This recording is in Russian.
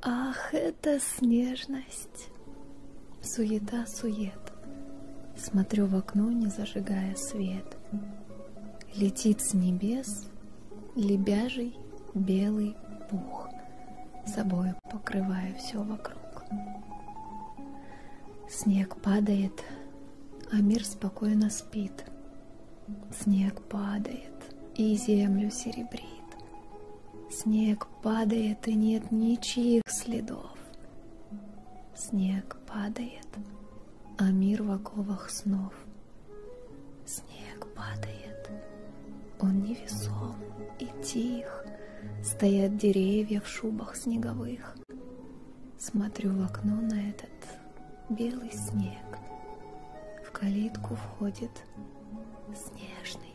Ах, это снежность! Суета-сует. Смотрю в окно, не зажигая свет. Летит с небес лебяжий белый пух, собою покрывая все вокруг. Снег падает, а мир спокойно спит. Снег падает и землю серебрит. Снег падает, и нет ничьих следов. Снег падает, а мир в оковах снов. Снег падает, он невесом и тих. Стоят деревья в шубах снеговых. Смотрю в окно на этот белый снег. В калитку входит снежный.